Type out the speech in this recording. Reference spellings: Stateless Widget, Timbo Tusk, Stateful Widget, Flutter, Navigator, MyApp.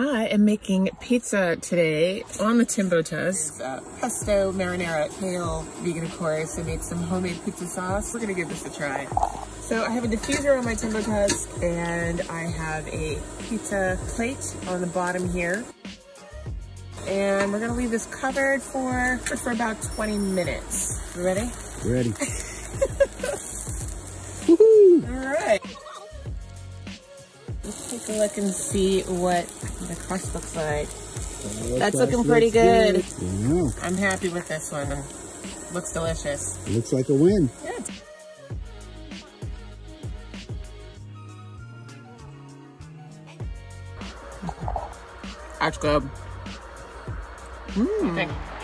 I am making pizza today on the Timbo Tusk. Pesto, marinara, kale, vegan of course. I made some homemade pizza sauce. We're gonna give this a try. So I have a diffuser on my Timbo Tusk and I have a pizza plate on the bottom here. And we're gonna leave this covered for about 20 minutes. You ready? Ready. Woohoo! All right. Let's take a look and see what the crust looks like. That's looking pretty good. Yeah. I'm happy with this one. It looks delicious. It looks like a win. Yeah. That's good. Mmm.